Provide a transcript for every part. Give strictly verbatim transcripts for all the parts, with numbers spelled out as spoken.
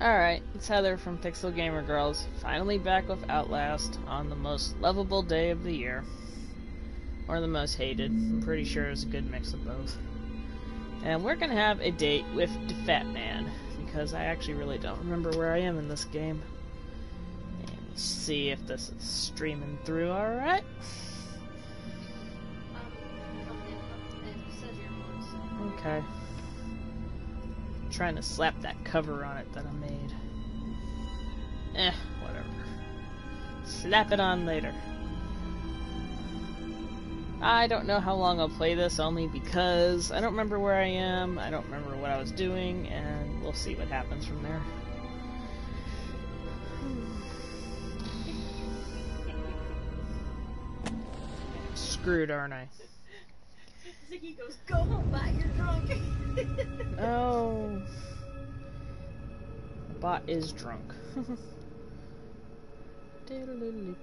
Alright, it's Heather from Pixel Gamer Girls, finally back with Outlast on the most lovable day of the year. Or the most hated. I'm pretty sure it's a good mix of both. And we're gonna have a date with DaFatMan, because I actually really don't remember where I am in this game. And see if this is streaming through alright. Okay. I'm trying to slap that cover on it that I made. Eh, whatever. Slap it on later. I don't know how long I'll play this, only because I don't remember where I am, I don't remember what I was doing, and we'll see what happens from there. Screwed, aren't I? Ziggy goes, go home, bot, you're drunk. Oh. The bot is drunk. Everybody.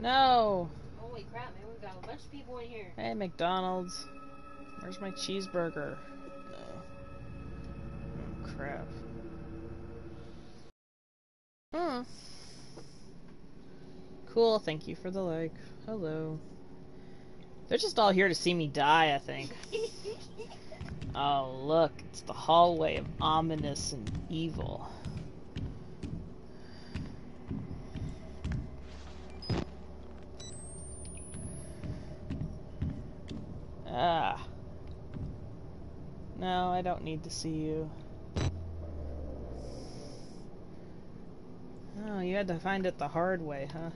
No! Holy crap, man, we've got a bunch of people in here. Hey, McDonald's. Where's my cheeseburger? No. Oh, crap. Hmm. Cool, thank you for the like. Hello. They're just all here to see me die, I think. Oh, look, it's the hallway of ominous and evil. Ah. No, I don't need to see you. Oh, you had to find it the hard way, huh?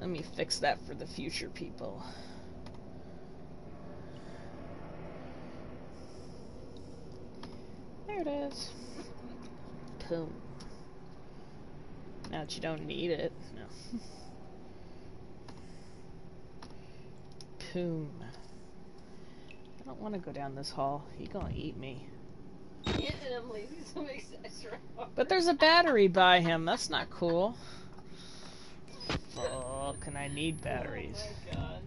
Let me fix that for the future people. There it is. Boom. Now that you don't need it. No. Boom. I don't want to go down this hall. He's gonna eat me. Yeah, and I'm lazy, so it makes sense, right? But there's a battery by him. That's not cool. Fuck, and I need batteries. Oh my god.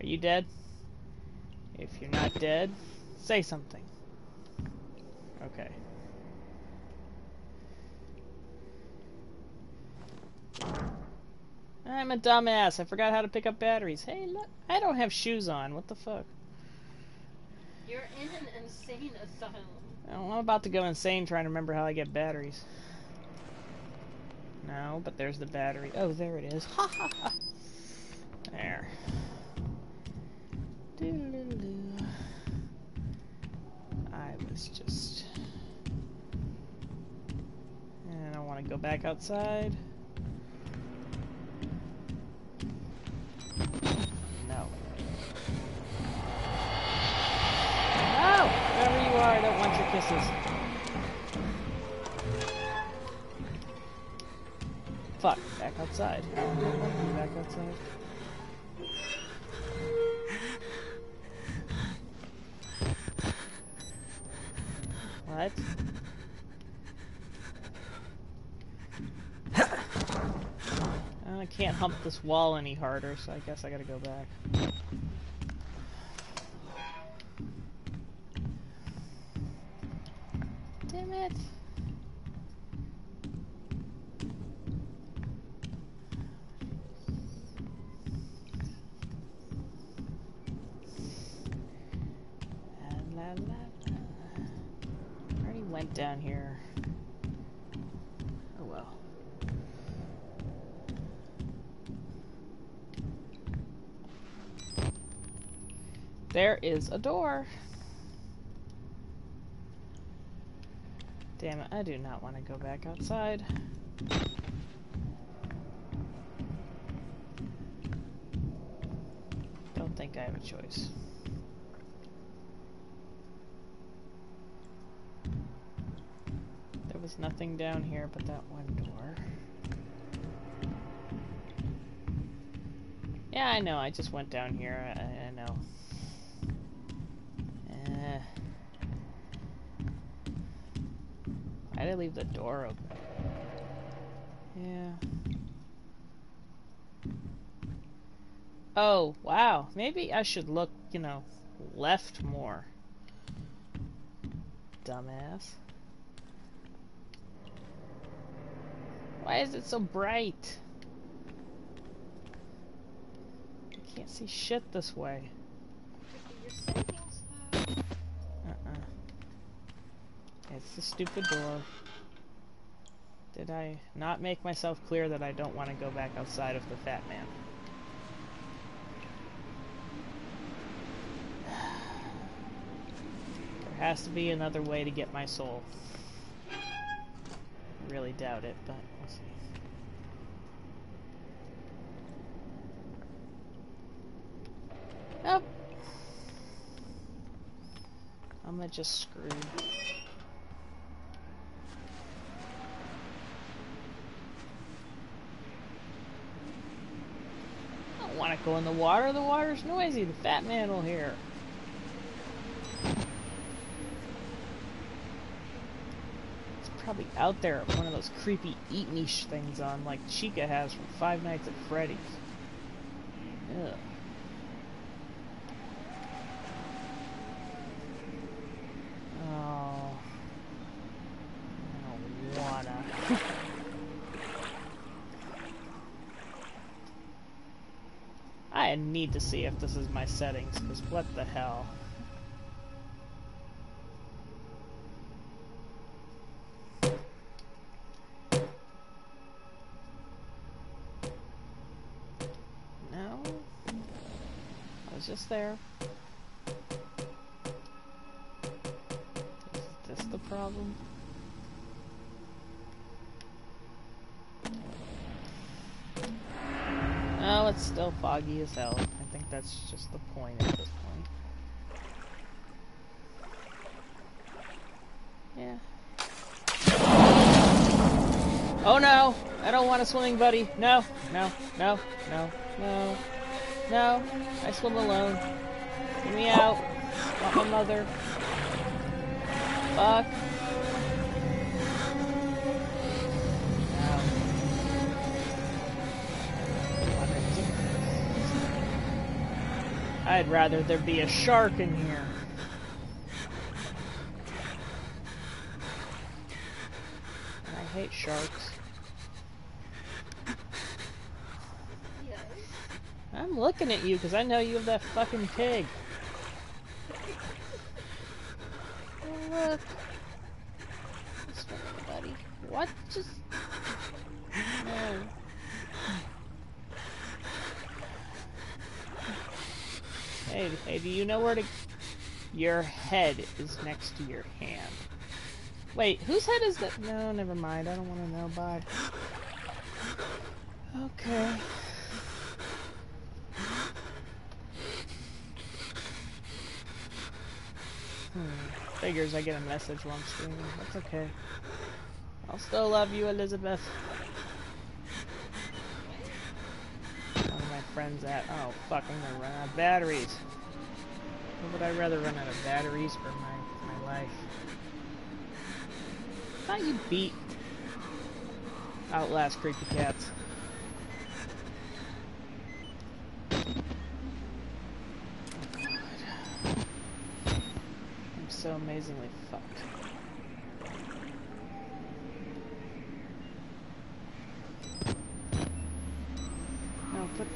Are you dead? If you're not dead, say something. Okay. I'm a dumbass. I forgot how to pick up batteries. Hey, look. I don't have shoes on. What the fuck? You're in an insane asylum. Oh, I'm about to go insane trying to remember how I get batteries. No, but there's the battery. Oh, there it is. Ha ha ha. There. Doo-doo-doo. I was just... And I want to go back outside. No. No! Wherever you are, I don't want your kisses. Fuck. Back outside. Back outside. What? I can't hump this wall any harder, so I guess I gotta go back. Damn it! La, la, la, la. I already went down here. Oh well. There is a door. Damn it, I do not want to go back outside. Don't think I have a choice. There was nothing down here but that one door. Yeah, I know, I just went down here, I, I know. Why did I leave the door open? Yeah. Oh, wow. Maybe I should look, you know, left more. Dumbass. Why is it so bright? I can't see shit this way. Uh-uh. It's the stupid door. Did I not make myself clear that I don't want to go back outside of the Fat Man? There has to be another way to get my soul. I really doubt it, but we'll see. Nope. I'm gonna just screw. Want to go in the water? The water's noisy. The Fat Man will hear. It's probably out there at one of those creepy eat niche things on, like Chica has from Five Nights at Freddy's. Ugh. Oh. I don't wanna. I need to see if this is my settings, because what the hell? No? I was just there. Is this the problem? No, it's still foggy as hell. I think that's just the point at this point. Yeah. Oh no! I don't want a swimming buddy! No! No! No! No! No! No! I swim alone. Get me out! Not my mother. Fuck. I'd rather there be a shark in here. I hate sharks. Yes. I'm looking at you because I know you have that fucking pig. Oh, look. Just look, buddy. What? Just... No. Hey, hey, do you know where to... Your head is next to your hand. Wait, whose head is that? No, never mind. I don't want to know. Bye. Okay. Hmm. Figures I get a message while I'm streaming. That's okay. I'll still love you, Elizabeth. Friends at. Oh, fuck, I'm gonna run out of batteries. What would I rather run out of batteries for my, my life? I thought you beat Outlast Creepy Cats. I'm so amazingly fucked. No, but.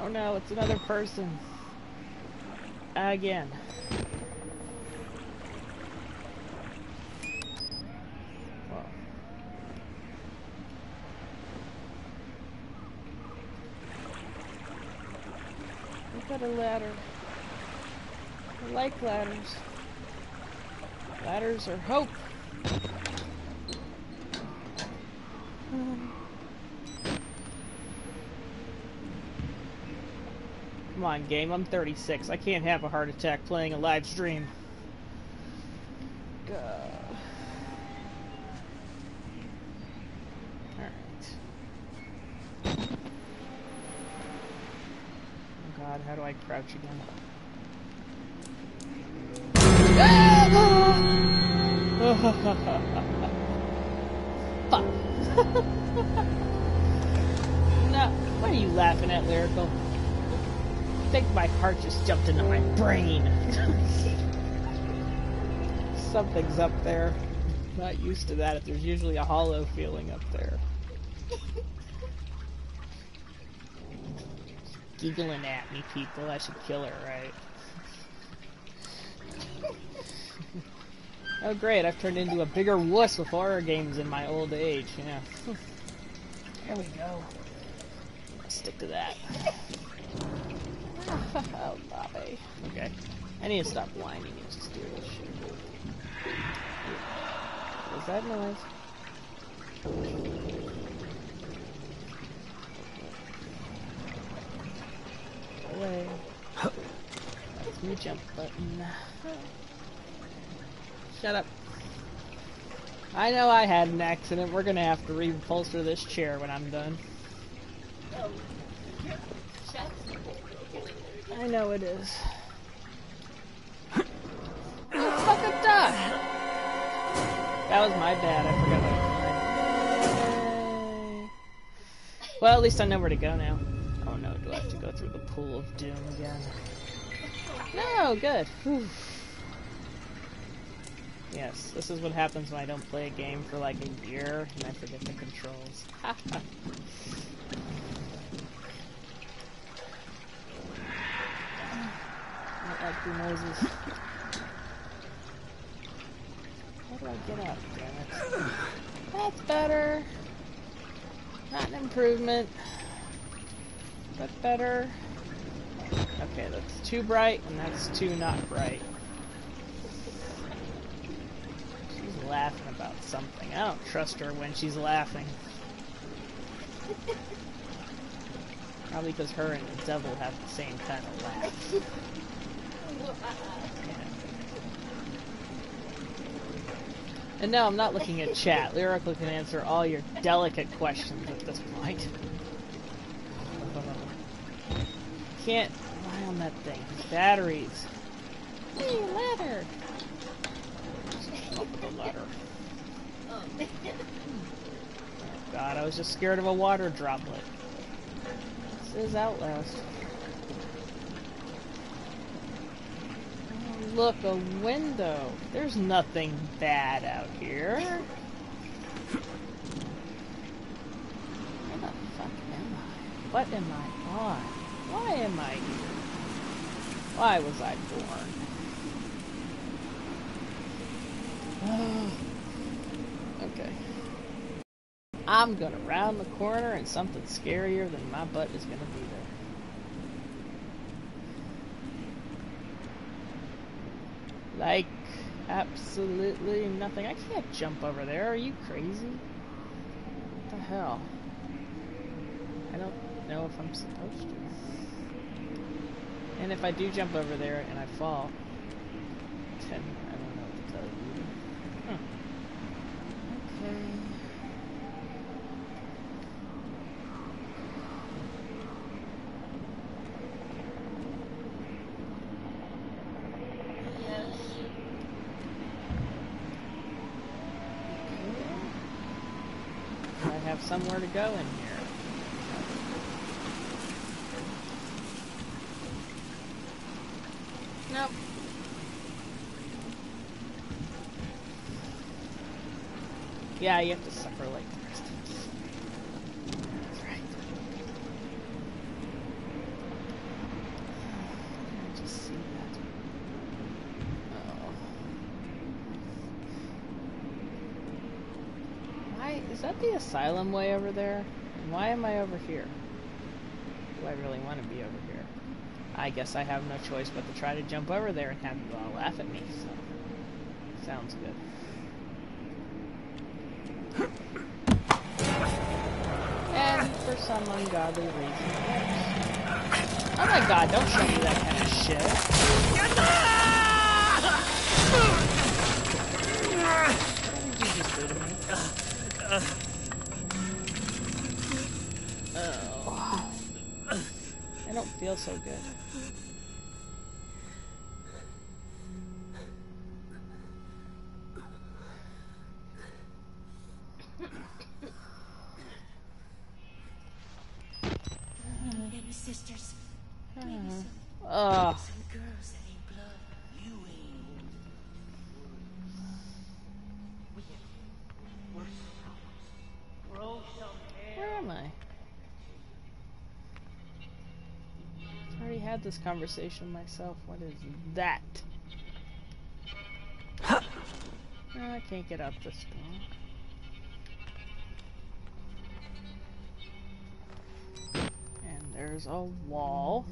Oh no, it's another person. Again. Whoa. I've got a ladder. I like ladders. Ladders are hope. Um. Come on, game. I'm thirty-six. I can't have a heart attack playing a live stream. God. All right. Oh God, god, how do I crouch again? Fuck. No, what are you laughing at, Lyrical? I think my heart just jumped into my brain. Something's up there. I'm not used to that. If there's usually a hollow feeling up there. Giggling at me, people. I should kill her, right? Oh great, I've turned into a bigger wuss with horror games in my old age, yeah. There we go. Let's stick to that. Oh, Bobby. Okay. I need to stop blinding you to steer this shit. What was that noise? Go away. That's me jump button. Shut up. I know I had an accident. We're gonna have to reupholster this chair when I'm done. Oh. I know it is. Fuck up, duck! That was my bad. I forgot that. Uh, well, at least I know where to go now. Oh no, do I have to go through the pool of doom again? No, good. Whew. Yes, this is what happens when I don't play a game for like a year and I forget the controls. I like the noises. How do I get up, Dennis? That's better. Not an improvement. But better. Okay, that's too bright and that's too not bright. Laughing about something. I don't trust her when she's laughing. Probably because her and the devil have the same kind of laugh. Yeah. And no, I'm not looking at chat. Lyrical can answer all your delicate questions at this point. Can't rely on that thing. Batteries. Hey, ladder! Up the ladder. Oh god, I was just scared of a water droplet. This is Outlast. Oh, look, a window. There's nothing bad out here. Where the fuck am I? What am I on? Why am I here? Why was I born? Okay. I'm gonna round the corner and something scarier than my butt is gonna be there. Like, absolutely nothing. I can't jump over there. Are you crazy? What the hell? I don't know if I'm supposed to. And if I do jump over there and I fall, then I don't know what to tell you. Somewhere to go in here. Nope. Yeah, you have to suffer like the rest of us. That's right. Can I just see that? Uh-oh. Why is that the asylum way over there? And why am I over here? Do I really want to be over here? I guess I have no choice but to try to jump over there and have you all laugh at me, so sounds good. And for some ungodly reason. Oh my god, don't show me that kind of shit. What did you just do to me? Oh. And don't feel so good. Sisters, uh, maybe some, uh, some girls that ain't blood. You ain't. We, we're so grow some hair. Where am I? I already had this conversation myself. What is that? Huh. Oh, I can't get up this thing. There's a wall.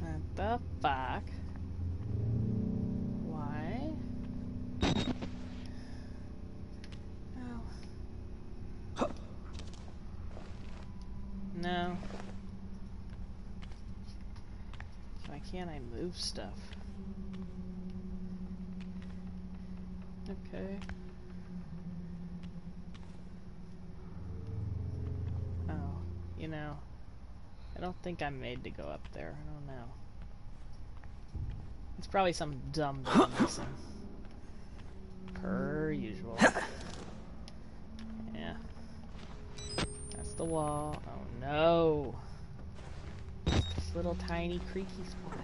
What the fuck? Why? Oh. No. Why can't I move stuff? Okay. You know, I don't think I'm made to go up there. I don't know. It's probably some dumb person. Per usual. Yeah. That's the wall. Oh no. This little tiny creaky spot.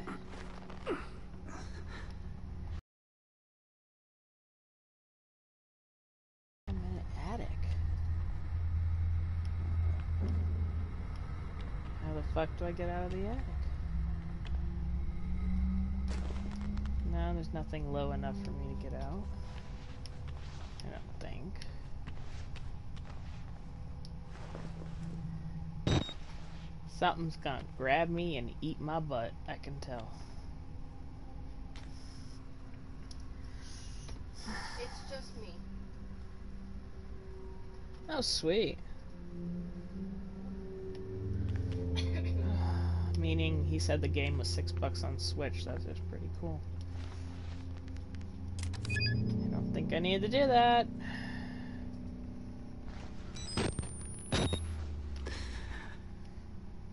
Fuck, do I get out of the attic? No, there's nothing low enough for me to get out. I don't think. Something's gonna grab me and eat my butt, I can tell. It's just me. Oh, sweet. Meaning, he said the game was six bucks on Switch. That's just pretty cool. I don't think I need to do that.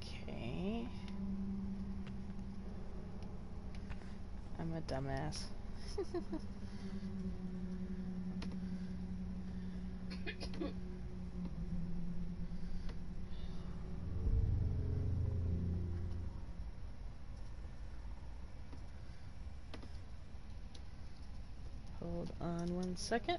Okay. I'm a dumbass. Hold on one second.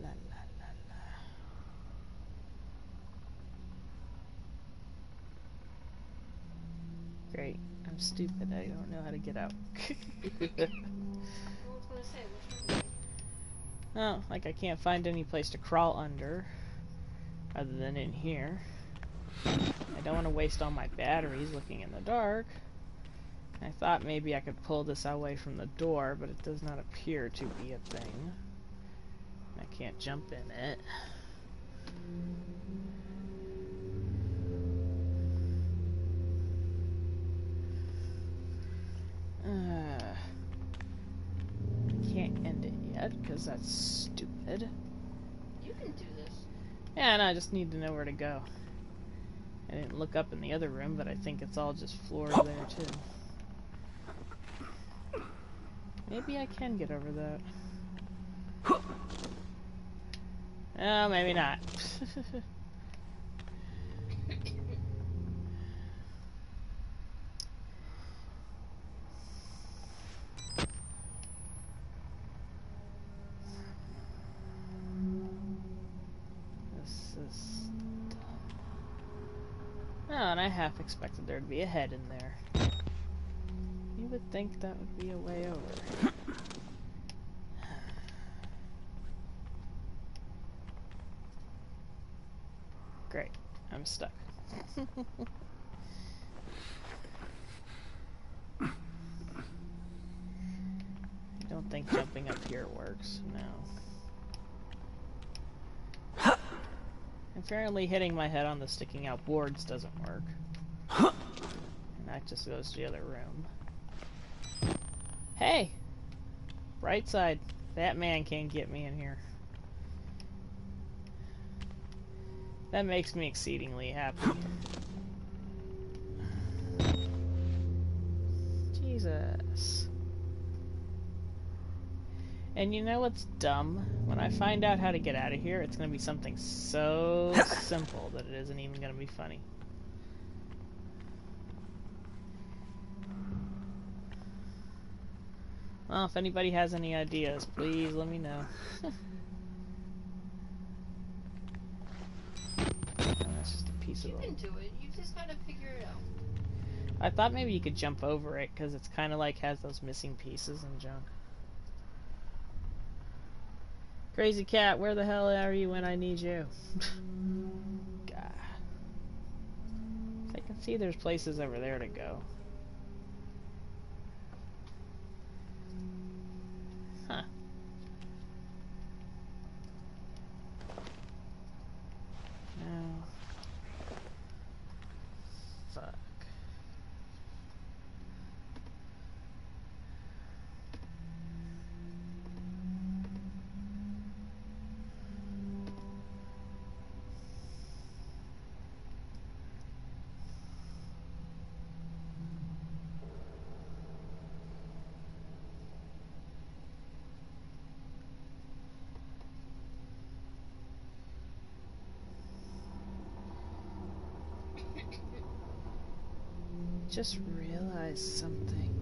La, la, la, la. Great. I'm stupid. I don't know how to get out. Oh, like I can't find any place to crawl under other than in here. I don't want to waste all my batteries looking in the dark. I thought maybe I could pull this away from the door, but it does not appear to be a thing. I can't jump in it. Because that's stupid. You can do this. Yeah, no, I just need to know where to go. I didn't look up in the other room, but I think it's all just floored there, too. Maybe I can get over that. Oh, maybe not. I half expected there to be a head in there. You would think that would be a way over. Great. I'm stuck. I don't think jumping nothing up here works, no. Apparently hitting my head on the sticking out boards doesn't work. And that just goes to the other room. Hey! Bright side. That man can't get me in here. That makes me exceedingly happy. Jesus. And you know what's dumb? When I find out how to get out of here, it's going to be something so simple that it isn't even going to be funny. Well, if anybody has any ideas, please let me know. You can do it. You just gotta figure it out. I thought maybe you could jump over it because it's kind of like has those missing pieces and junk. Crazy cat, where the hell are you when I need you? God. I can see there's places over there to go. Huh. No. Just realized something.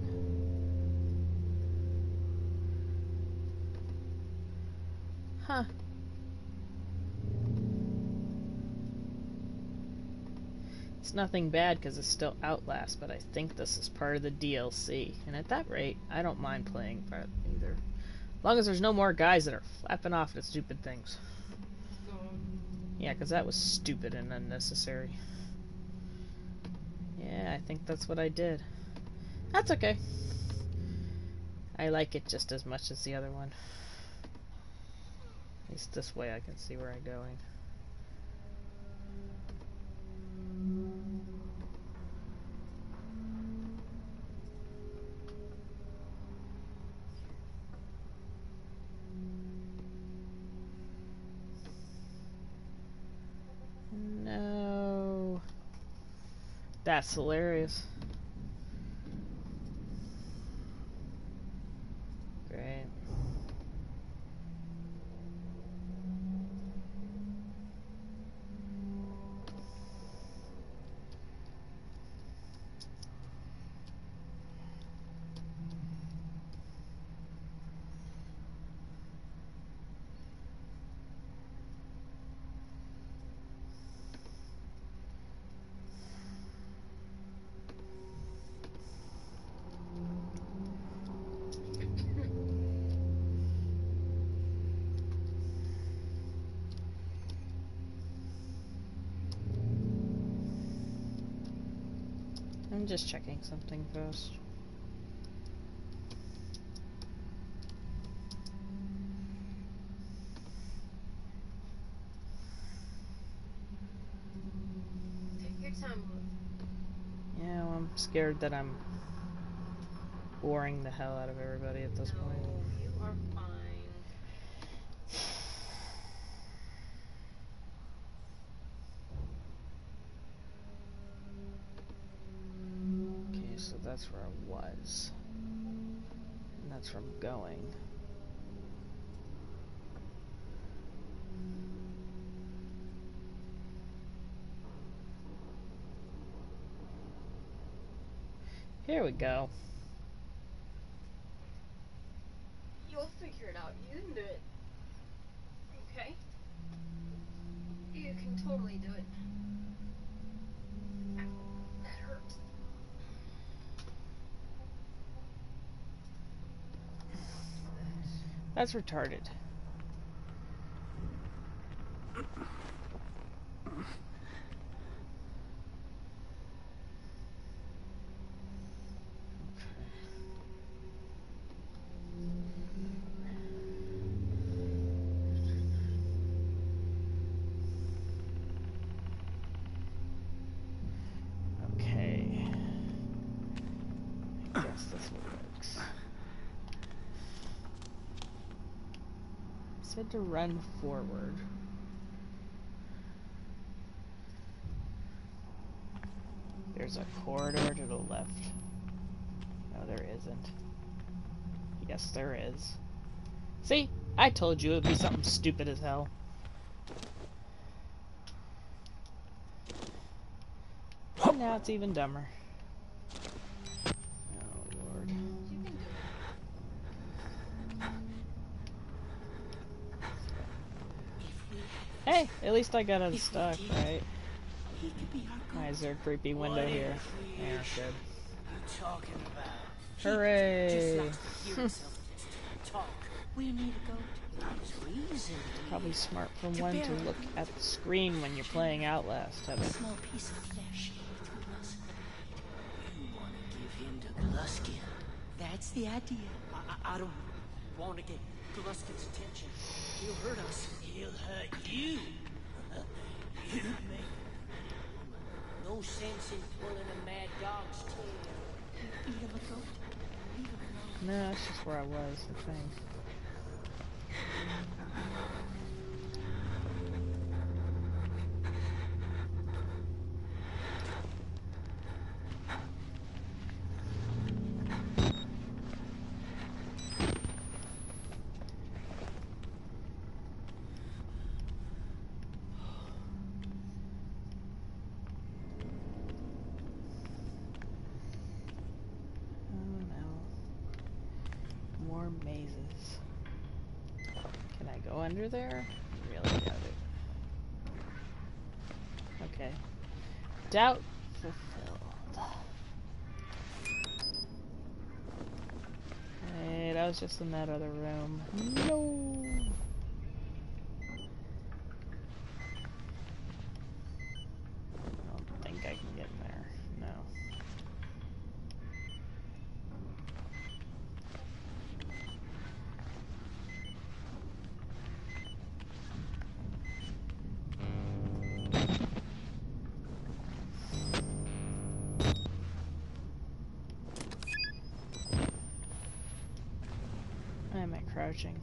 Huh. It's nothing bad because it's still Outlast, but I think this is part of the D L C. And at that rate, I don't mind playing part either. As long as there's no more guys that are flapping off to stupid things. Yeah, because that was stupid and unnecessary. Yeah, I think that's what I did. That's okay. I like it just as much as the other one. At least this way I can see where I'm going. That's hilarious. Great. I'm just checking something first. Take your time. Yeah, well, I'm scared that I'm boring the hell out of everybody at this no, point. You are fine. So that's where I was, and that's where I'm going. Here we go. You'll figure it out. You can do it. Okay? You can totally do it. That's retarded. said to run forward. There's a corridor to the left. No, there isn't. Yes, there is. See? I told you it would be something stupid as hell. And now it's even dumber. Oh, Lord. Hey, at least I got unstuck, right? Why is there a creepy window here? Yeah, good. Hooray! We need to go to reason. Probably smart for one to look at the screen when you're playing Outlast, Heather. Small piece of flesh with us. You want to give him to Gluskin. That's the idea. I, I don't want to get Gluskin's attention. He'll hurt us. He'll hurt you. You make no sense in pulling a mad dog's tail. Eat him a goat. Eat him a goat. No, that's just where I was. The thing. Under there? Really doubt it. Okay. Doubt fulfilled. Hey, that was just in that other room. No! I don't think I can get in there. Crouching.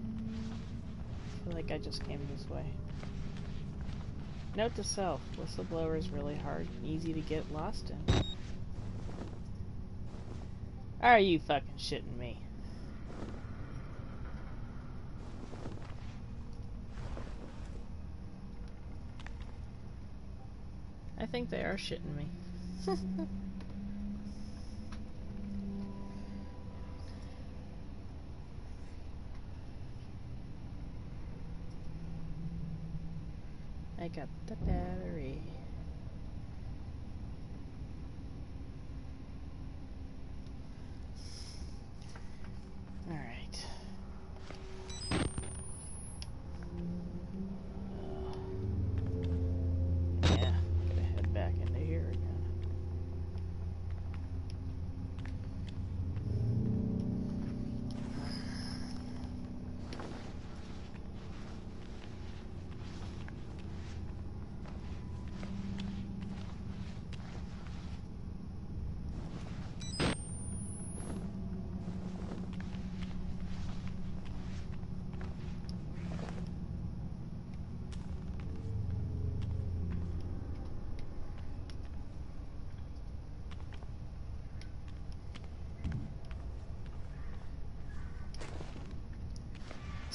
I feel like I just came this way. Note to self, whistleblower is really hard and easy to get lost in. Are you fucking shitting me? I think they are shitting me. I got the battery. All right.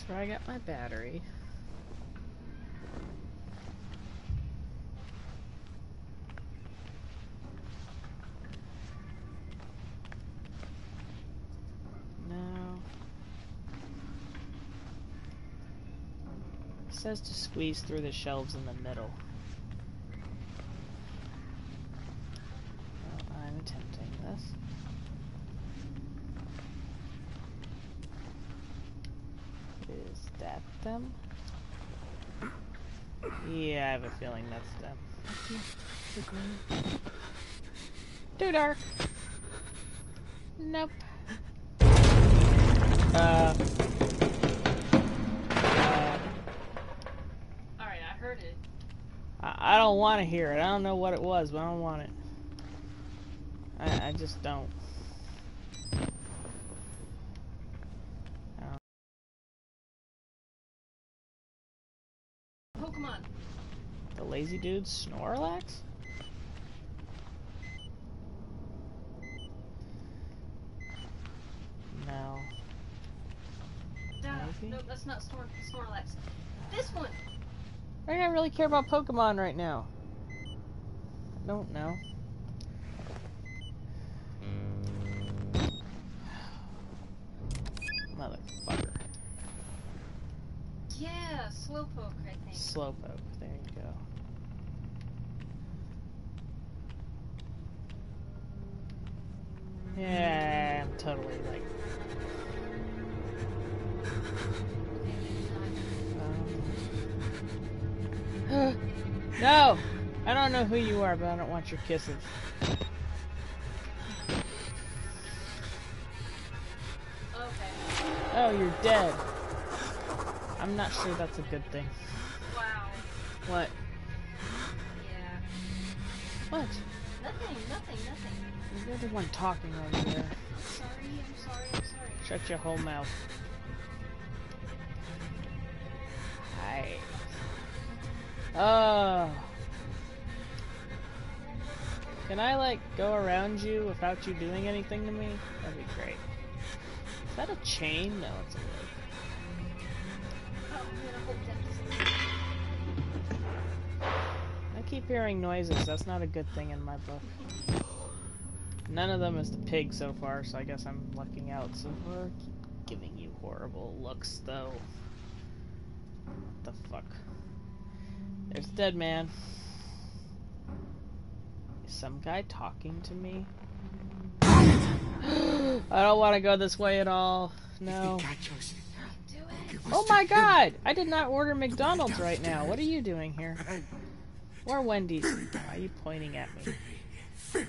Where I got my battery. No. It says to squeeze through the shelves in the middle. Well, I'm attempting this. That them? Yeah, I have a feeling that's them. Too dark. Nope. Uh. uh Alright, I heard it. I, I don't want to hear it. I don't know what it was, but I don't want it. I, I just don't. Pokemon. The lazy dude Snorlax? No. No, no, that's not Snor Snorlax. This one! I don't really care about Pokemon right now. I don't know. Motherfucker. Yeah, Slowpoke, I think. Slowpoke, there you go. Yeah, I'm totally like... Um... No! I don't know who you are, but I don't want your kisses. Oh, you're dead. I'm not sure that's a good thing. Wow. What? Yeah. What? Nothing, nothing, nothing. You're the one talking over there. I'm sorry, I'm sorry, I'm sorry. Shut your whole mouth. Hi. Oh. Can I, like, go around you without you doing anything to me? That'd be great. Is that a chain? No, it's a rope. I keep hearing noises. That's not a good thing in my book. None of them is the pig so far, so I guess I'm lucking out so far. Keep giving you horrible looks, though. What the fuck? There's the dead man. Is some guy talking to me? I don't want to go this way at all. No. Oh my god! I did not order McDonald's right now. What are you doing here? Or Wendy's. Why are you pointing at me?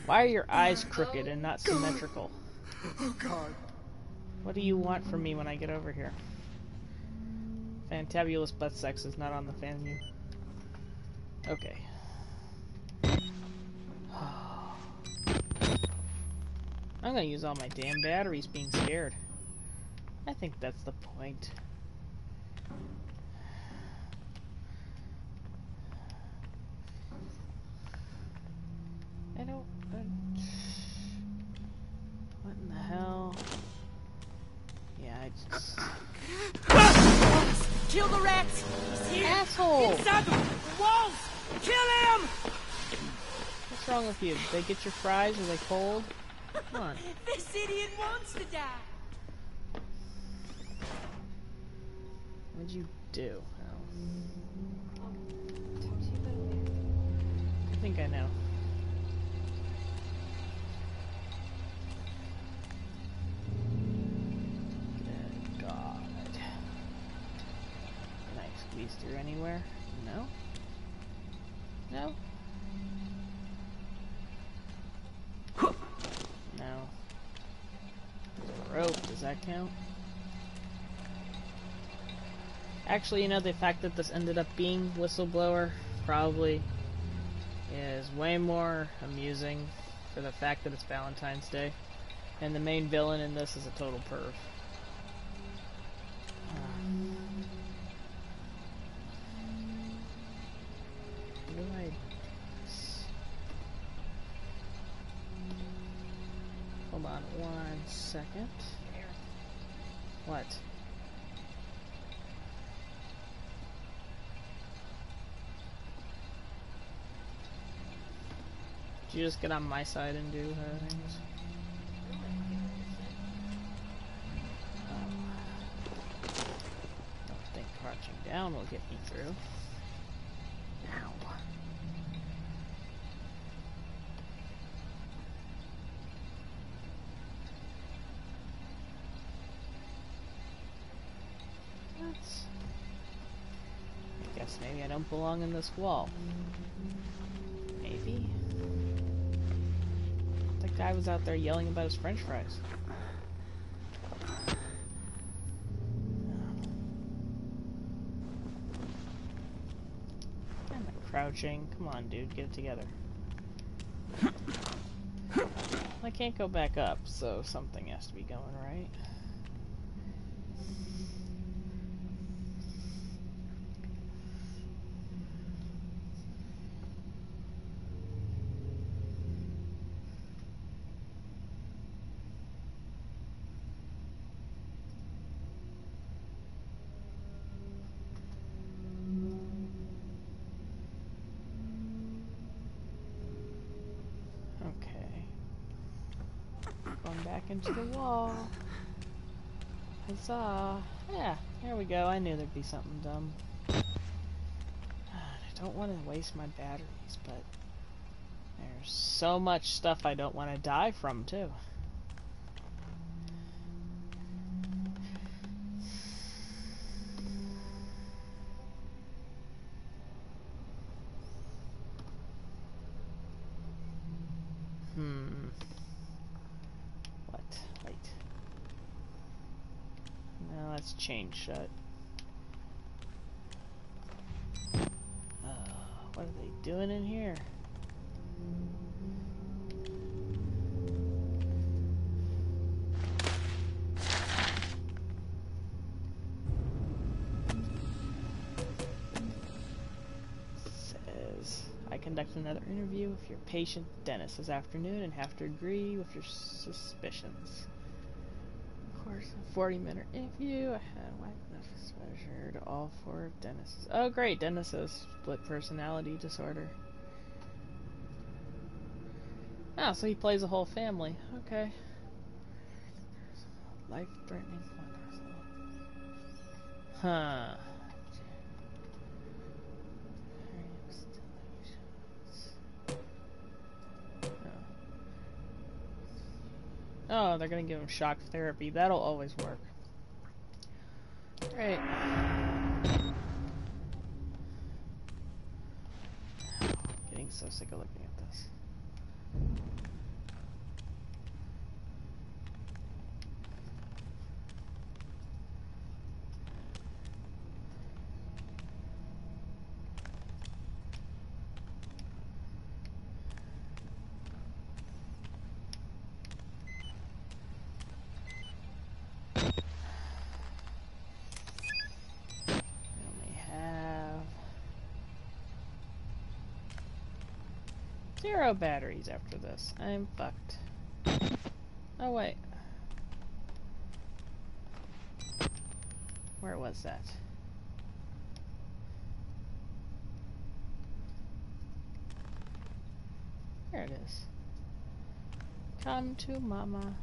Why are your eyes crooked and not symmetrical? Oh god. What do you want from me when I get over here? Fantabulous butt sex is not on the fan view. Okay. I'm gonna use all my damn batteries being scared. I think that's the point. I don't... I, what in the hell? Yeah, I just... Kill the rats! He's here! Asshole! Inside the walls! Kill him! What's wrong with you? Did they get your fries? Are they cold? Come on. This idiot wants to die. What'd you do? Oh. I think I know. Good God. Can I squeeze through anywhere? No? No? Rope, does that count? Actually, you know, the fact that this ended up being Whistleblower probably is way more amusing for the fact that it's Valentine's Day. And the main villain in this is a total perv. Second. What? Did you just get on my side and do her things? Oh. Don't think crouching down will get me through. Now. I guess maybe I don't belong in this wall. Maybe. That guy was out there yelling about his french fries. I'm not crouching. Come on, dude. Get it together. I can't go back up, so something has to be going right. Into the wall. Huzzah. Yeah, here we go. I knew there'd be something dumb. God, I don't want to waste my batteries, but there's so much stuff I don't want to die from, too. Chain shut. Uh, what are they doing in here? Says, I conduct another interview with your patient Dennis this afternoon and have to agree with your suspicions. forty minute interview. I had white knuckles measured all four of Dennis's. Oh, great. Dennis has split personality disorder. Oh, so he plays a whole family. Okay. Life threatening. Huh. Oh, they're gonna give him shock therapy. That'll always work. Alright. Getting so sick of looking at this. Zero batteries after this. I'm fucked. Oh, wait. Where was that? There it is. Come to mama.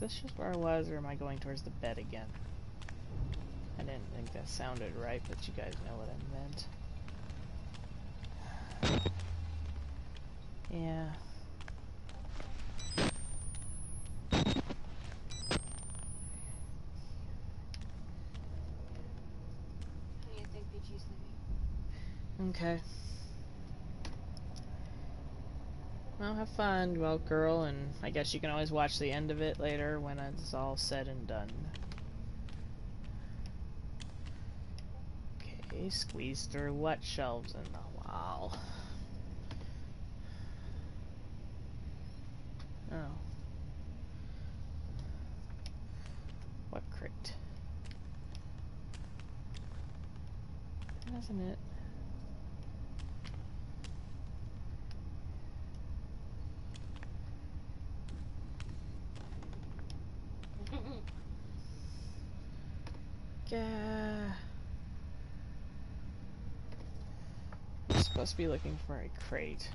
Is this just where I was, or am I going towards the bed again? I didn't think that sounded right, but you guys know what I meant. Yeah. Okay. Well, have fun, well, girl, and I guess you can always watch the end of it later when it's all said and done. Okay, squeeze through what shelves in the wall? Oh. What crit? Isn't it? Yeah. I'm supposed to be looking for a crate.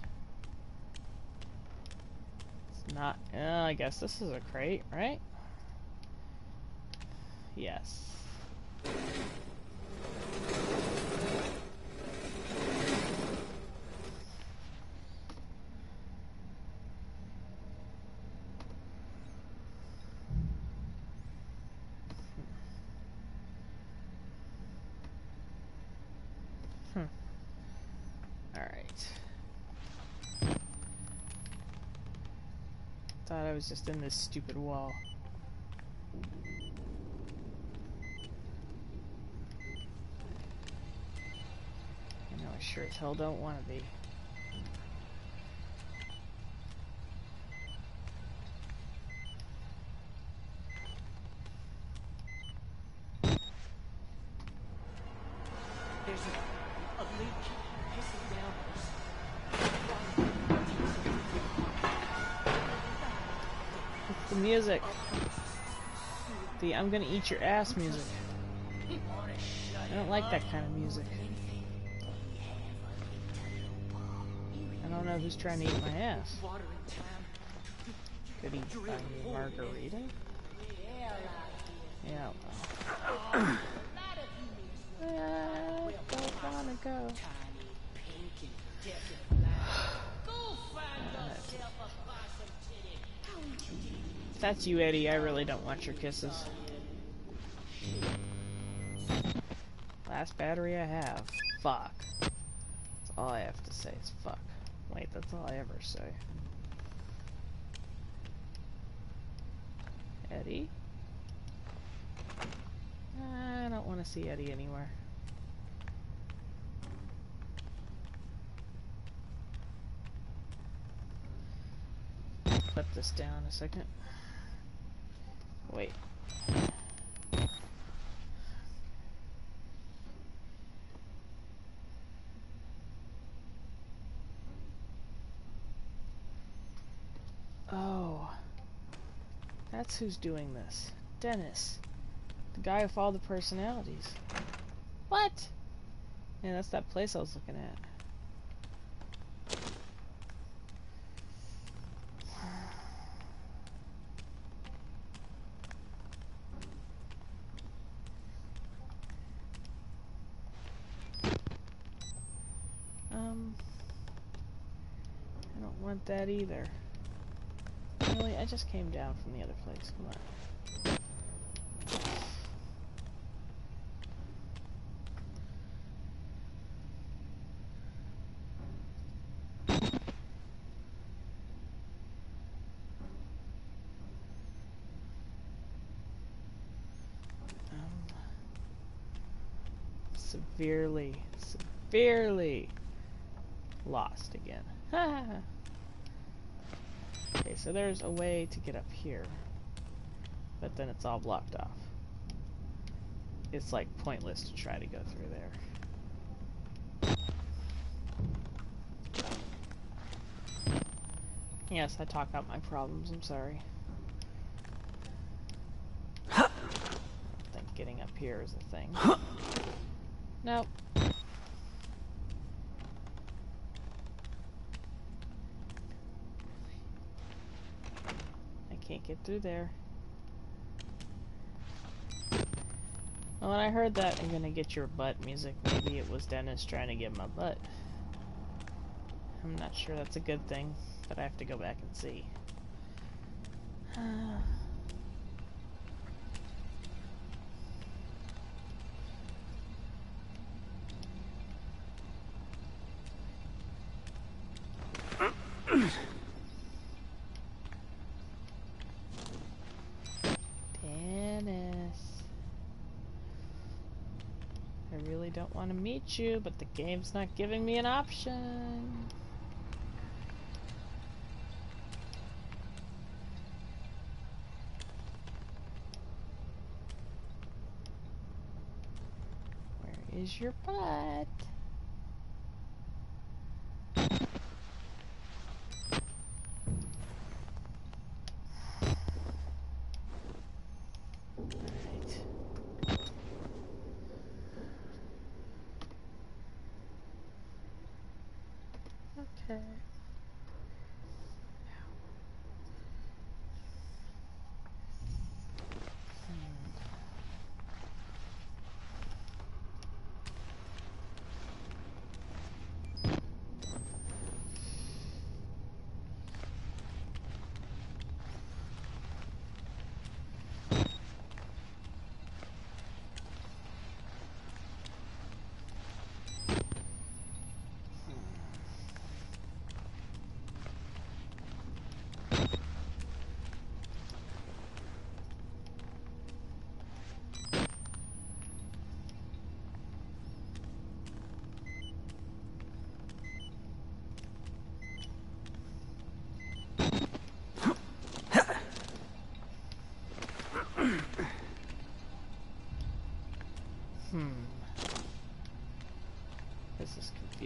It's not. Uh, I guess this is a crate, right? Yes. Alright. Thought I was just in this stupid wall. I know I sure as hell don't want to be. Music. The I'm gonna eat your ass music. I don't like that kind of music. I don't know who's trying to eat my ass. Could he buy me margarita? Yeah. Well. I don't wanna go. That's you, Eddie. I really don't want your kisses. Last battery I have. Fuck. That's all I have to say is fuck. Wait, that's all I ever say. Eddie? I don't want to see Eddie anywhere. Put this down a second. Wait. Oh. That's who's doing this. Dennis. The guy with all the personalities. What? Yeah, that's that place I was looking at. That either. Really, I just came down from the other place. Come on. Um, severely, severely lost again. Ha! Okay, so there's a way to get up here, but then it's all blocked off. It's like pointless to try to go through there. Yes, I talk out my problems, I'm sorry. I don't think getting up here is a thing. Nope. Get through there. Well, when I heard that I'm gonna get your butt music, maybe it was Dennis trying to get my butt. I'm not sure that's a good thing, but I have to go back and see. Uh, I want to meet you, but the game's not giving me an option. Where is your butt?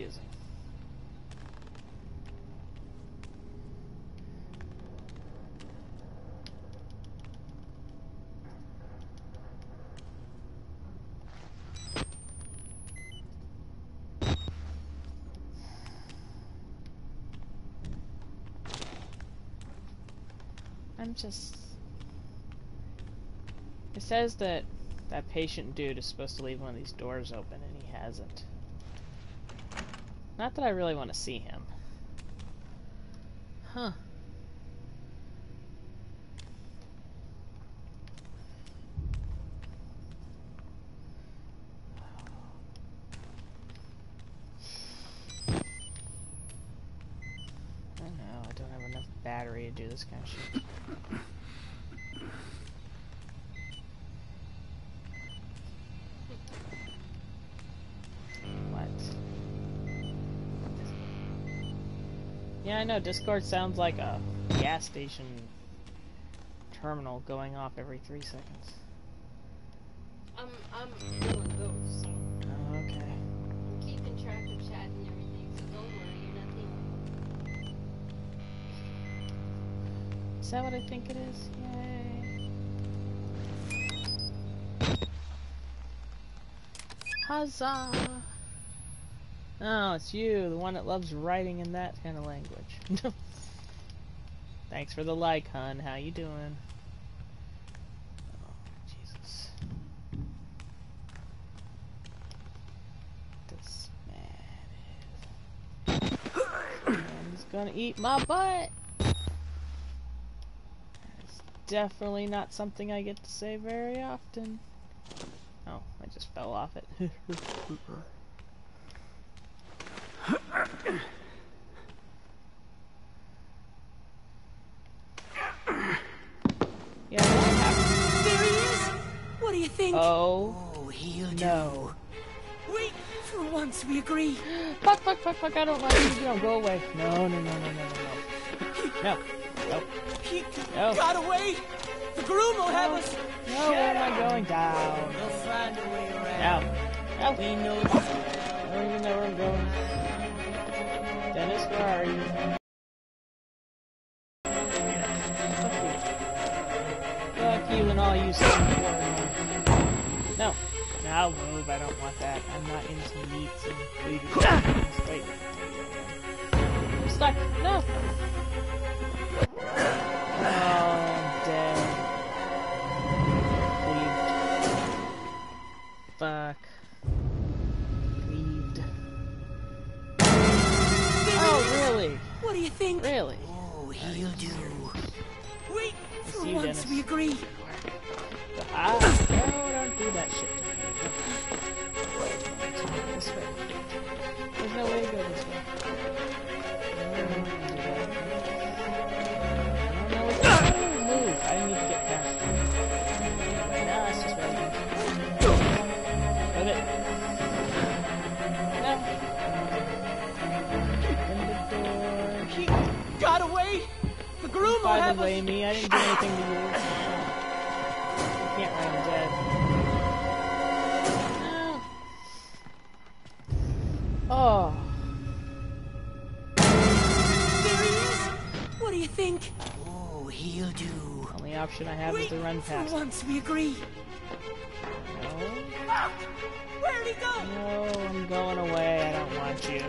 confusing. I'm just... It says that that patient dude is supposed to leave one of these doors open, and he hasn't. Not that I really want to see him. Huh. I know, I don't have enough battery to do this kind of shit. Yeah, I know, Discord sounds like a gas station terminal going off every three seconds. I'm, I'm doing those, so... Oh, okay. I'm keeping track of chat and everything, so don't worry, you're not the only one. Is that what I think it is? Yay. Huzzah! Oh, it's you, the one that loves writing in that kind of language. Thanks for the like, hun. How you doing? Oh, Jesus. This man is... Man, he's gonna eat my butt! It's definitely not something I get to say very often. Oh, I just fell off it. Yeah, there he is. What do you think? Oh, oh he'll no. Do. Wait, for once we agree. Fuck, fuck, fuck, fuck! I don't like you. Don't go away. No, no, no, no, no, no, no. No. He no. got away. The groom will no. have us. No, Shut where am I going down? We'll find a way around. Now, we know. I don't even know where I'm going. Dennis, where are you? Fuck you. Fuck you and all you sons. No. Now move, I don't want that. I'm not into meats and meat. Wait. I'm stuck. No! Oh, dead. Bleed. Fuck. What do you think? Really? Oh, he'll do. Wait, for once Dennis. we agree. Ah, no, don't do that shit to me. This way. There's no way to go this way. I don't know what to move. I need to get past it. Right now, it's just right there. Move it. The groom will have us. Me. I didn't do anything to you. I can't run, I'm dead. Oh. There he is. What do you think? Oh, he'll do. Only option I have Wait, is to run past. For once we agree. No. Ah, where'd he go? No, I'm going away. I don't want you.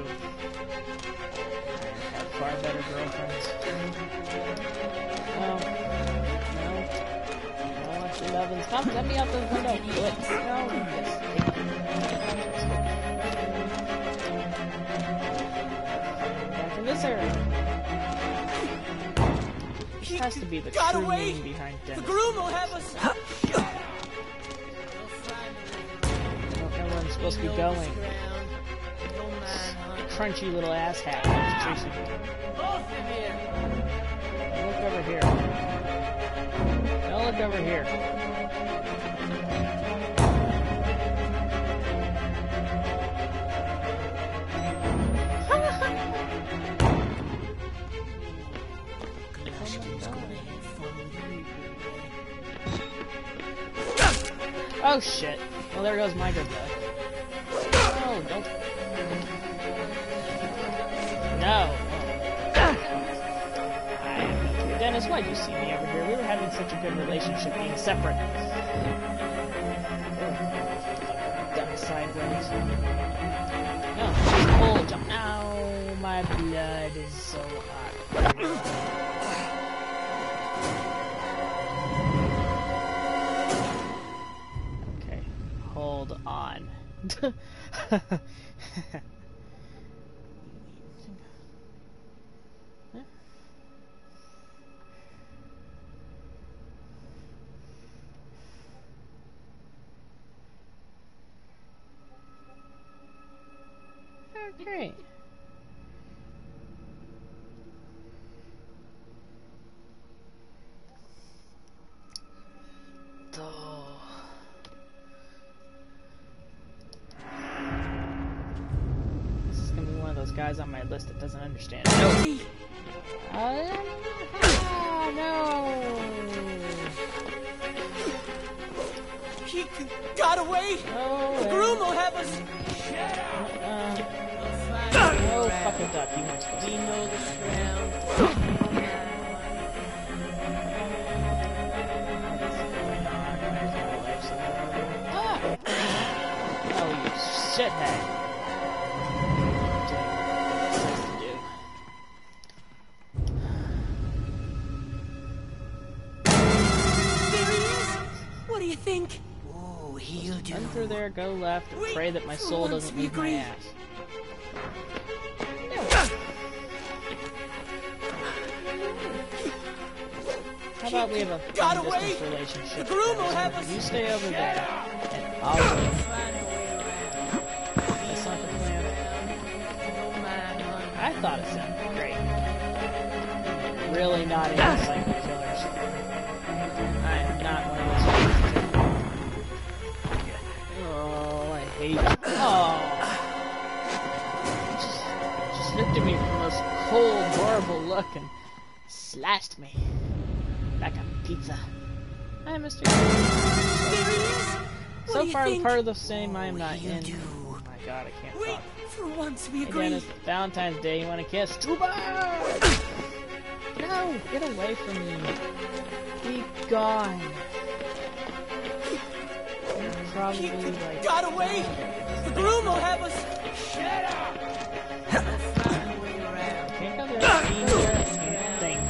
Far better girlfriends. No. No. I want your lovin'. Come, let me out the window. Do it. No, yes. Back in this area. This has to be the true name behind Dennis. The groom will have us. I don't know where I'm supposed to be going. Crunchy little ass hat. Both of you. Don't look over here. Don't look over here. Oh shit. Well, there goes my good luck. Oh, don't. No. I Dennis, why'd you see me over here? We were having such a good relationship being separate. Oh. Duck sideways. No. Oh, jump. Ow, my blood is so hot. Hold on. Great. Guys on my list that doesn't understand. No. Uh, ah, no. He got away. Oh, the groom will have us. Shut up. Uh, uh, no fucking duck. You weren't supposed to. We know this round. Ah. Oh, you shithead. There, go left, and pray that my soul doesn't leave my ass. How about we have a long-distance relationship? The groom will have us. You stay over there, and I'll find a way around. That's not the plan. I thought it sounded great. Really not into psycho killers. I am not one of those. Oh, just, just looked at me from the most cold, horrible look and slashed me like a pizza. Hi, Mister So far, the part of the same I am not in. Oh my God, I can't talk. Wait, for once we agree. Again, it's Valentine's Day. You want to kiss? Too bad. No, get away from me. Be gone. Probably, he like, got away! The groom will have us! Shut up! That's not the way around. Can't come here. Thank you.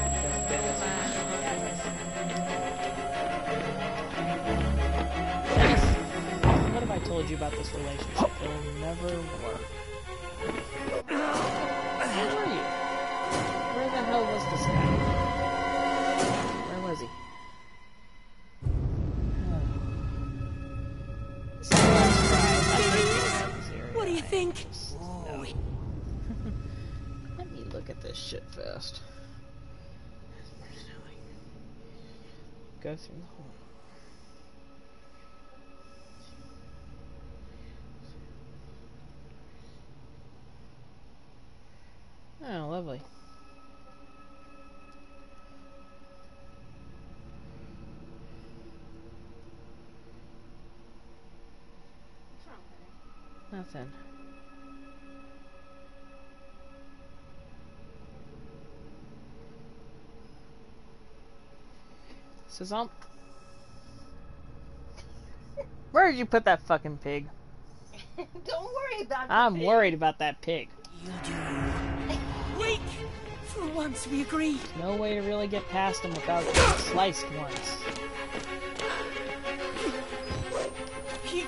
What have I told you about this relationship? It will never work. Where were you? Where the hell was this guy? Where was he? Think. No. Let me look at this shit first. Go through the hole. Oh, lovely. Nothing. Sazump. Where did you put that fucking pig? Don't worry about that. I'm pig. worried about that pig. You do. Wait! For once we agree. No way to really get past him without getting sliced once. He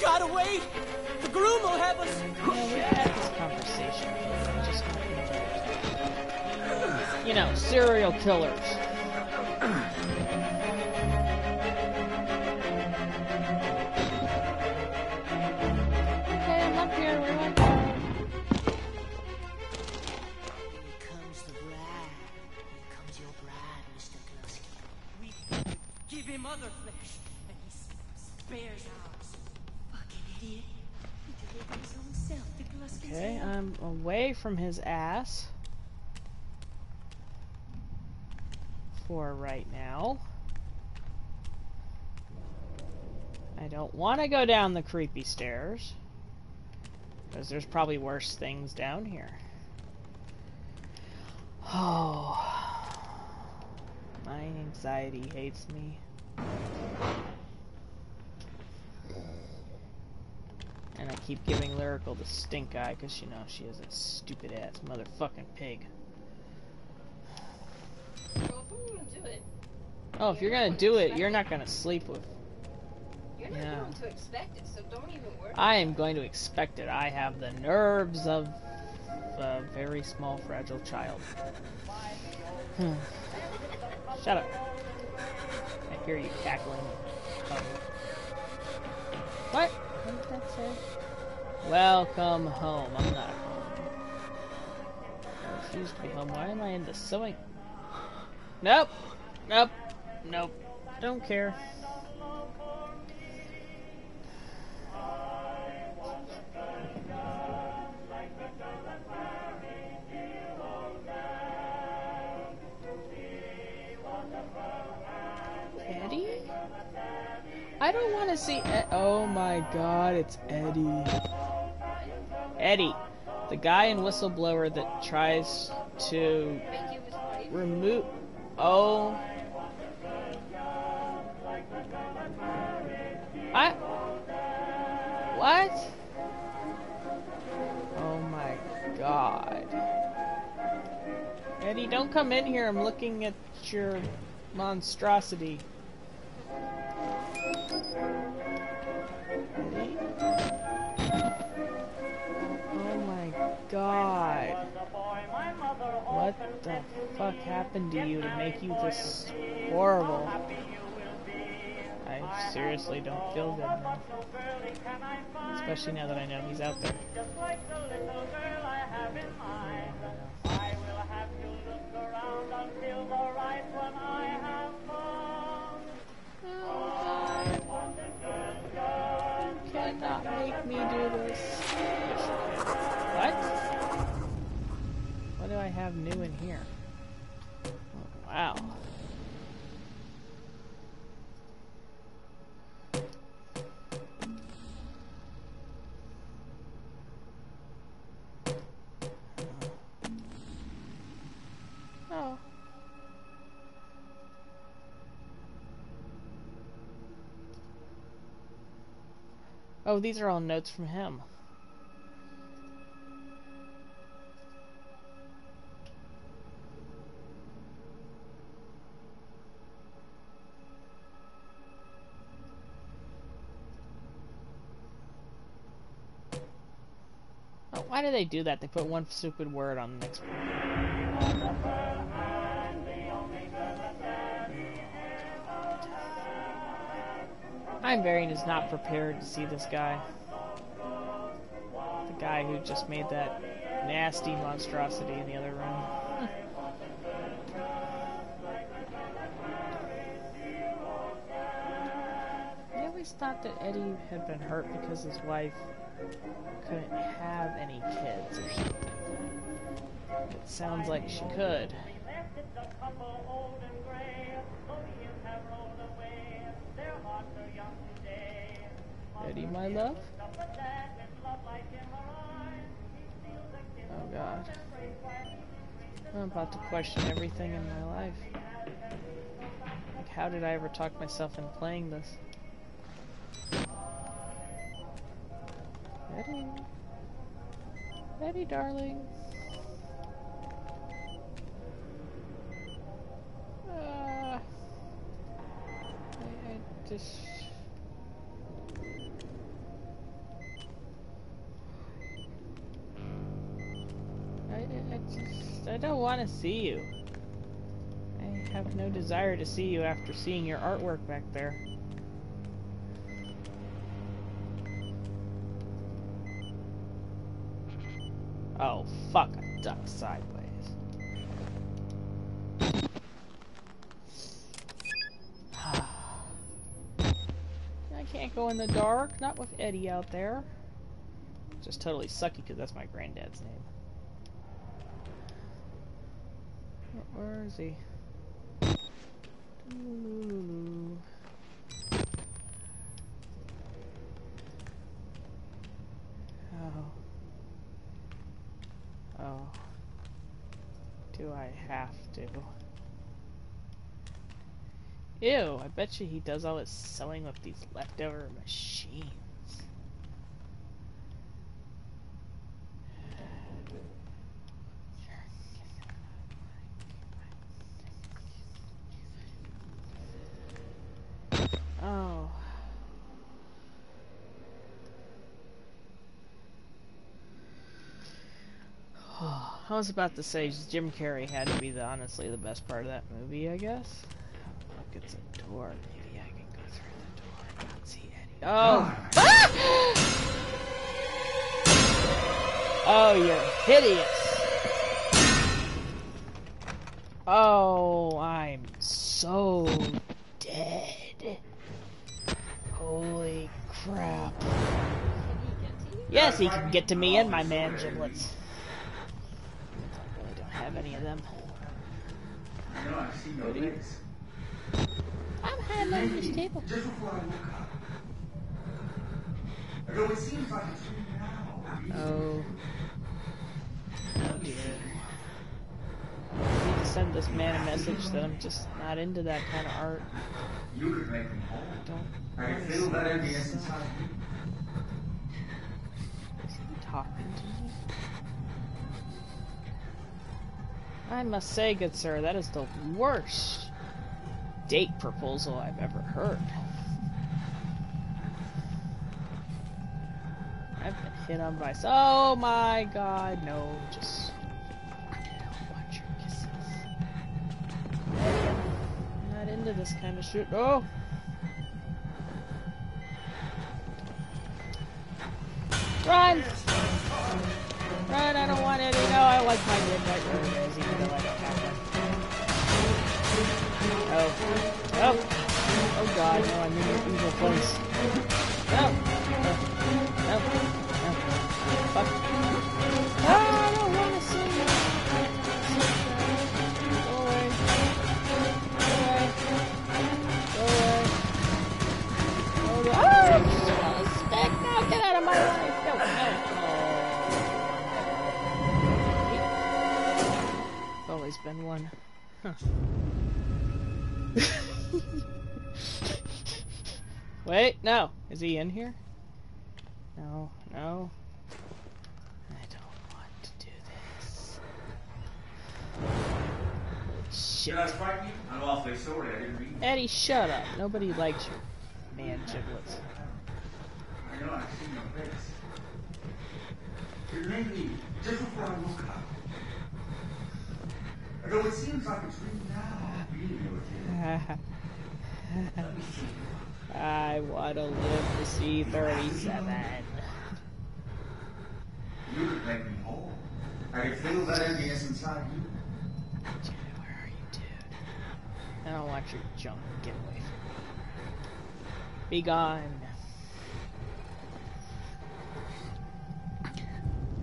got away! The groom will have us. You know, we had this conversation. Just, you know, serial killers. Mother flesh, and he spares ours. Fucking idiot. He delivered his own self to Gluskin's. Okay, I'm away from his ass. For right now. I don't want to go down the creepy stairs. Because there's probably worse things down here. Anxiety hates me. And I keep giving Lyrical the stink eye because, you know, she is a stupid ass motherfucking pig. Well, if I'm gonna do it, oh, if you're, you're gonna do it, you're not gonna sleep with. You're not yeah. going to expect it, so don't even worry. I am going to expect it. I have the nerves of a very small, fragile child. Hmm. Shut up. I hear you cackling. Oh. What? What did that say? Welcome home. I'm not home. I refuse to be home. Why am I in the sewing? Nope. Nope. Nope. Don't care. Eddie? I don't want to see Ed- oh my god, it's Eddie. Eddie, the guy and whistleblower that tries to remove- oh. I- what? Oh my god. Eddie, don't come in here, I'm looking at your monstrosity. Oh my god. What the fuck happened to you to make you this horrible? I seriously don't feel good now. Especially now that I know he's out there. Not make me do this. What? What do I have new in here? Oh, wow. Oh. Oh, these are all notes from him. Oh, why do they do that? They put one stupid word on the next one. I'm very is not prepared to see this guy. The guy who just made that nasty monstrosity in the other room. I always thought that Eddie had been hurt because his wife couldn't have any kids or something. It sounds like she could. Eddie, my love? Oh god. I'm about to question everything in my life. Like, how did I ever talk myself into playing this? Eddie. Eddie, darling. Uh, I, I just... I don't want to see you. I have no desire to see you after seeing your artwork back there. Oh, fuck, I ducked sideways. I can't go in the dark, not with Eddie out there. Just totally sucky because that's my granddad's name. Where is he? Ooh. Oh. Oh. Do I have to? Ew, I bet you he does all his selling with these leftover machines. Oh. Oh. I was about to say Jim Carrey had to be the honestly the best part of that movie, I guess. Look, it's a door. Maybe I can go through the door and not see Eddie. Oh! Ah! Oh, you're hideous! Oh, I'm so dead. Holy crap. Can he get to you? Yes, he can get to me and my man giblets. I really don't have any of them. No, I've seen no legs. I'm hiding under this table. Just before I woke up. Although it seems like it's now. Oh. Oh dear. I need to send this man a message that I'm just not into that kind of art. You could make them whole. I don't. I can feel that emptiness inside you. Is he talking to me? I must say, good sir, that is the worst date proposal I've ever heard. I've been hit on by. Oh my God! No, just don't want your kisses. I'm not into this kind of shit. Oh. Run! Run! I don't want any. No, I like my midnight murders, even though I don't have them. Oh. Oh. Oh God, no, I'm in an evil place. No. No. No. No. Fuck. No, I don't want to see you. Go away. Go away. Go away. Go away. Oh, suspect. No, get out of my life. No, no. It's always been one. Huh. Wait, no. Is he in here? No, no. I don't want to do this. Shit. I'm awfully sorry. I didn't read it. Eddie, shut up. Nobody likes you. Man, giblets. I know, I've seen your face. It made me just before I woke up. Although it seems like a dream now, being with you. I want to live to see thirty-seven. You could make me whole. I could feel that emptiness inside you. Dude, where are you, dude? I don't want your junk. Get away from me. Be gone.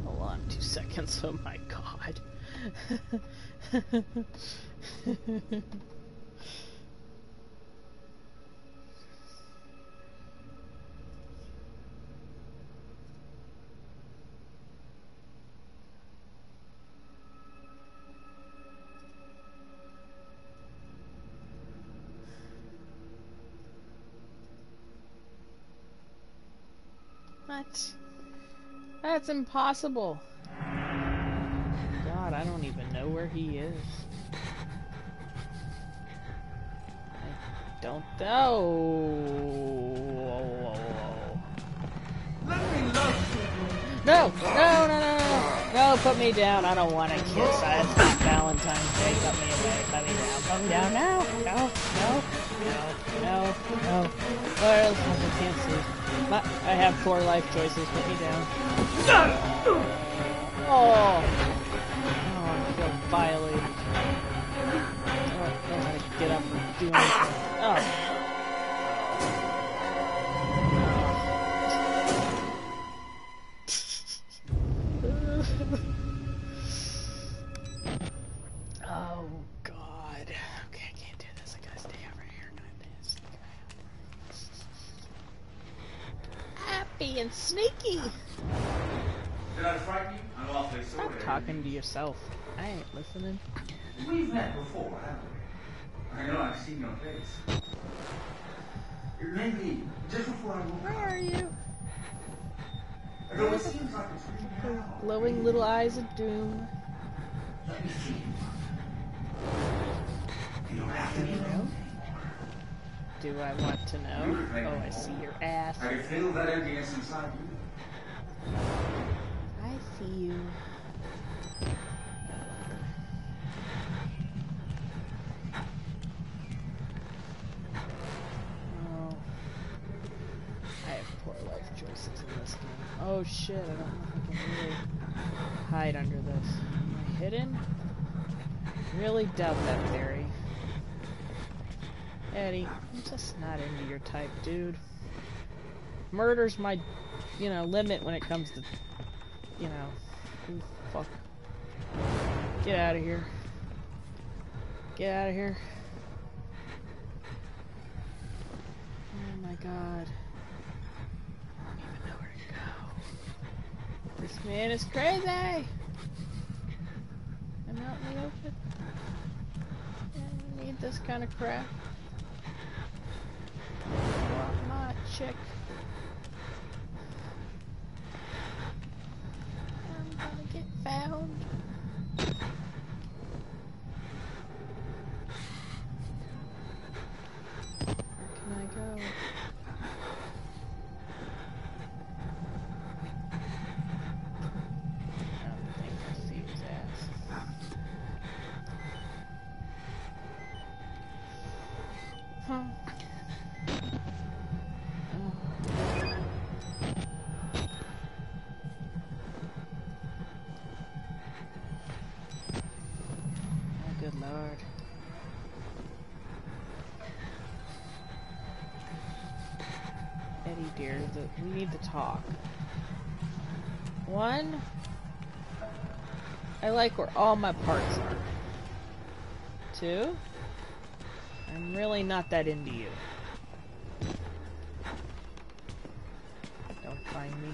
Hold on two seconds. Oh my God. What? That's impossible. God, I don't even know where he is. I don't know. Let me look. No, no, no, no, no, no! Put me down. I don't want to kiss. It's not Valentine's Day. Put me away. Put me down. Put me down now. No, no, no, no, no. Where else? I can't see. My, I have four life choices. Put me down. Oh, oh, I feel violated. Oh, I don't want to get up and do anything. Oh. Oh God. Okay, I can't do this. I gotta stay over here. Being sneaky. Did I frighten you? I'm awfully sorry. Stop talking to yourself. I ain't listening. We've met before, haven't we? I know, I've seen your face. It reminds me, just before I woke up. Where are you? Although it seems like it's really now. Glowing little eyes of doom. Let me see. You don't have to do that. Do I want to know? Oh, I see your ass. I can feel that emptiness inside you. I see you. Oh. I have poor life choices in this game. Oh shit, I don't know if I can really hide under this. Am I hidden? Really doubt that theory. Eddie, I'm just not into your type, dude. Murder's my, you know, limit when it comes to, you know, ooh, fuck. Get out of here. Get out of here. Oh my god. I don't even know where to go. This man is crazy! I'm out in the open. I need this kind of crap. My chick. I'm gonna get found. Where can I go? I don't think I see his ass. Huh. We need to talk. One, I like where all my parts are. Two, I'm really not that into you. Don't find me.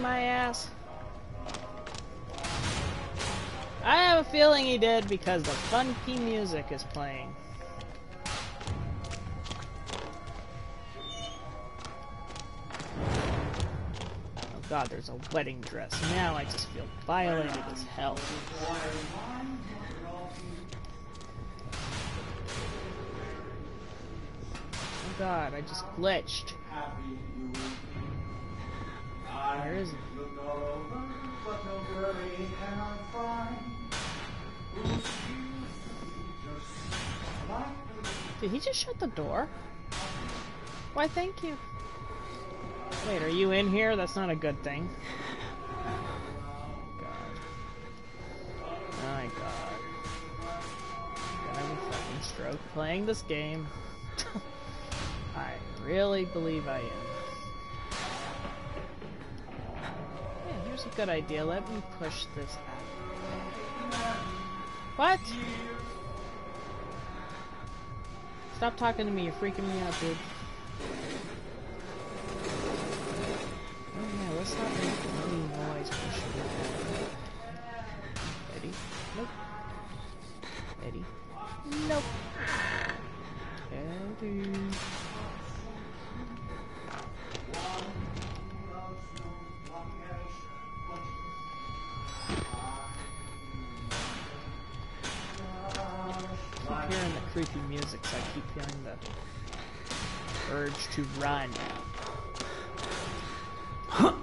My ass. I have a feeling he did because the fun pee music is playing. Oh god, there's a wedding dress. Now I just feel violated as hell. Oh god, I just glitched. Where is it? Looked all over, but no worry, and I'm fine. Did he just shut the door? Why, thank you. Wait, are you in here? That's not a good thing. God. My god. I'm gonna have a fucking stroke playing this game. I really believe I am. Good idea. Let me push this out. What? Stop talking to me. You're freaking me out, dude. Oh yeah, let's not make any noise pushing it out. Eddie? Nope. Eddie? Nope. Eddie. Hearing the creepy music, so I keep feeling the urge to run. Oh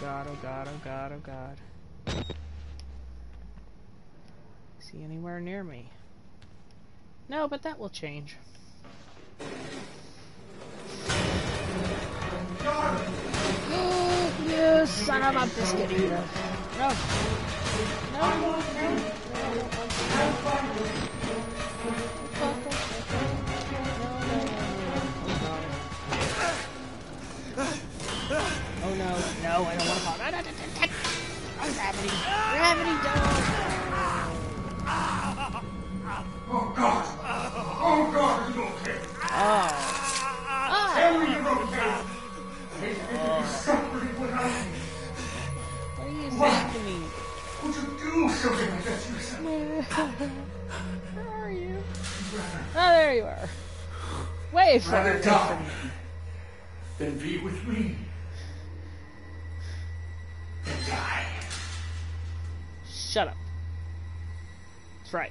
god, oh god, oh god, oh god. Is he anywhere near me? No, but that will change. You son of a biscuit eater. No. No. No. No. No. No. No. No, I don't want to fall. Oh, gravity. Gravity dog. Oh, God. Oh, God, you don't care. Oh. Oh. Tell me you don't care. You're suffering without me. What are you saying to me? Would you do something like that to yourself? Where are you? Oh, there you are. Wait for me. Then be with me. Then die. Shut up. That's right.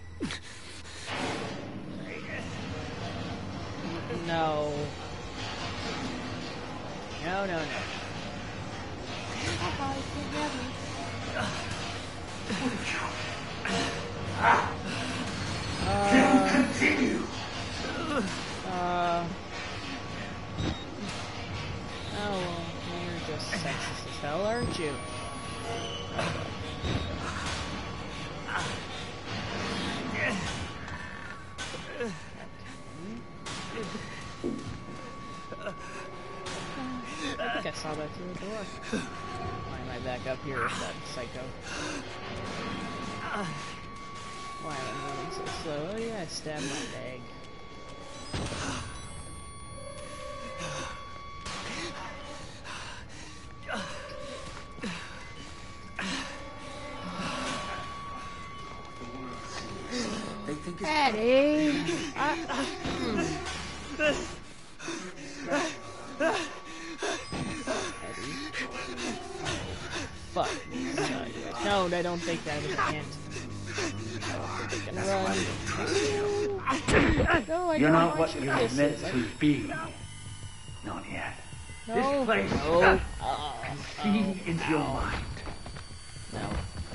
No. No, no, no. Uh, continue. Uh. Oh, well, you're just sexist as hell, aren't you? I think I saw that through the door. Why am I back up here with that psycho? Why am I moving so slow? Oh yeah, I stabbed my leg. Eddie! I, I, mm. Fuck. No, I don't think that is a hint. Run. You're not what you're meant to be. Not yet. No. This place no. Oh, can see oh, into no. your mind. No.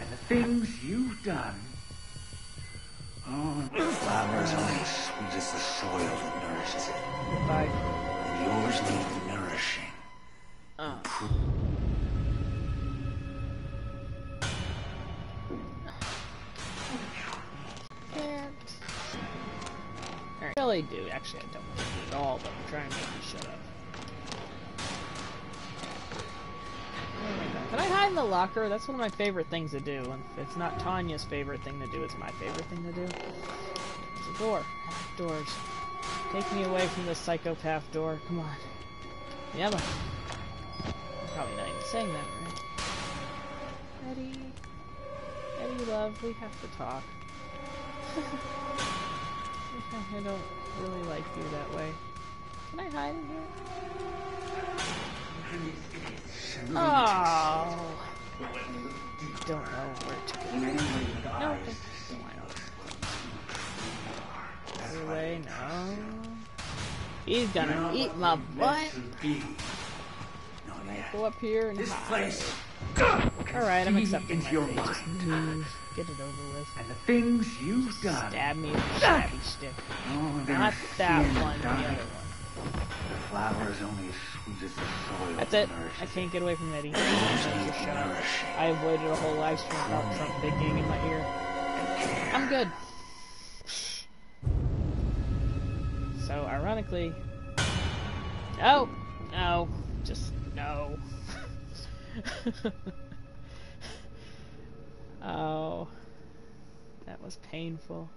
And the things you've done. Oh, the flowers are as sweet as the soil that nourishes it. Bye. And yours need nourishing. Oh. Can't. Alright, really do. Actually, I don't want to do it at all, but I'm trying to make you shut up. Oh my God. Can I hide in the locker? That's one of my favorite things to do. And if it's not Tanya's favorite thing to do, it's my favorite thing to do. There's a door. I like doors. Take me away from the psychopath door. Come on. Yeah, but I'm probably not even saying that, right? Eddie. Eddie, love, we have to talk. I don't really like you that way. Can I hide in here? Oh, don't know where to go. No, I don't. Either way, no. He's gonna eat my butt. Go up here and hide. All right, I'm accepting my fate. Just get it over with. And the things you've done. Stab me with a shabby stick. Not that one, the other one. The flower is only as sweet as the soil. That's it. I can't get away from Eddie. I avoided a whole live stream without Trump digging in my ear. I'm good. So, ironically... Oh! No. Just... no. Oh. That was painful.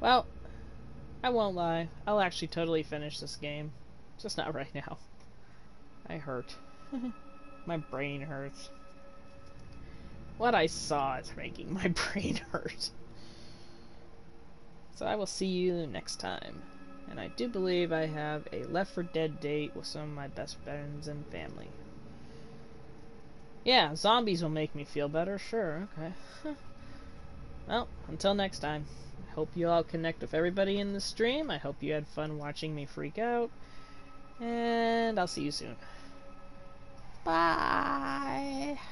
Well... I won't lie, I'll actually totally finish this game. Just not right now. I hurt. My brain hurts. What I saw is making my brain hurt. So I will see you next time. And I do believe I have a Left four Dead date with some of my best friends and family. Yeah, zombies will make me feel better, sure, okay. Well, until next time. I hope you all connect with everybody in the stream. I hope you had fun watching me freak out. And I'll see you soon. Bye!